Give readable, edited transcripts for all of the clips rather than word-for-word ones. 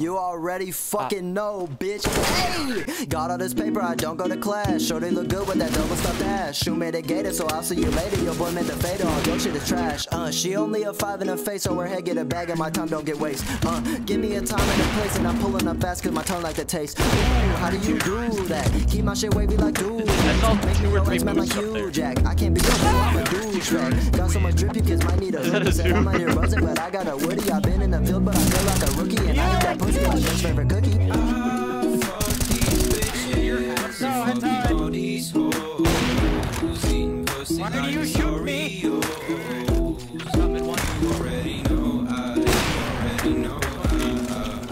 You already fucking know, bitch. Hey! Got all this paper, I don't go to class. Shorty look good with that double stuffed ass. Shoe made a gator, so I'll see you later. Your boy made the fader, all your shit is trash. She only a 5 in her face, so her head get a bag and my time don't get waste. Give me a time and a place and I'm pulling up fast cause my tongue like the taste. Ooh, how do you do that? Keep my shit wavy like dude. Make me relax, man, like you, Jack. I can't be good, I'm a douchebag. Got so much drip, you kids might need a hoodie. I'm out here buzzing, but I got a woody. I've been in the field, but I feel like a rookie. And I ain't got pussy, my best favorite cookie. I fuck these bitches, I fuck all these hoes. Why did you shoot me? You already know, I already know. I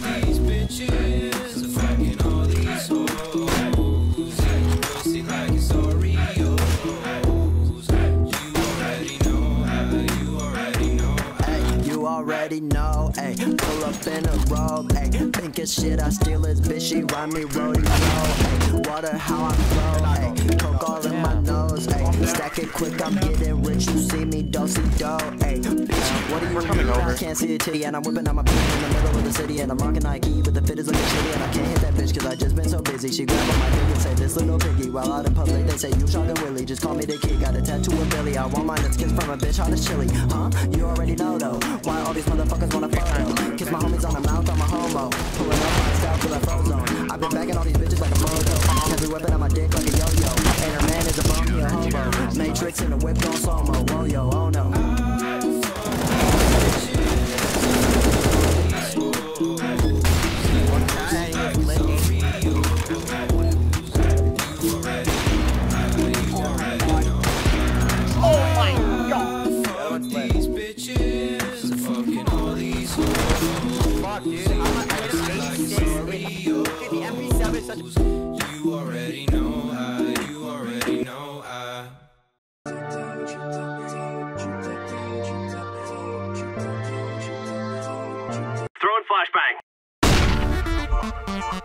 fuck these bitches, I'm fucking all these hoes. Pussy like it's Oreo. You already know, you already know. Ay, you already know, ayy. Pull up in a robe, ayy. Think as shit, I steal this bitch, she rhyme me rodeo, ayy. Water how I flow, ayy. Coke all in my nose, ayy. Stack it quick, I'm getting rich, you see me do-si-do, ayy. Bitch, what do you mean I can't see a titty? And I'm whipping out my bitch in the middle of the city. And I'm rocking Nike, but the fit is looking shitty. And I can't hit that bitch cause I just been so busy. She grabbed my dick and say this little piggy. While out in public they say you ShotgunWilly. Just call me the kid, got a tattoo of Billy. I want mine that's kissed from a bitch hot as chili. Huh? You already know though, why all these motherfuckers wanna photo? Kiss my homies on the mouth, I'm a homo. Pulling up my style till I frozone. I've been bagging all these bitches like a photo. Every weapon on my dick like a yo-yo. And her man is a bum, he a hobo. Matrix in the whip on slow-mo. Whoa, yo, oh no. You already know, you already know, Throwing flashbang.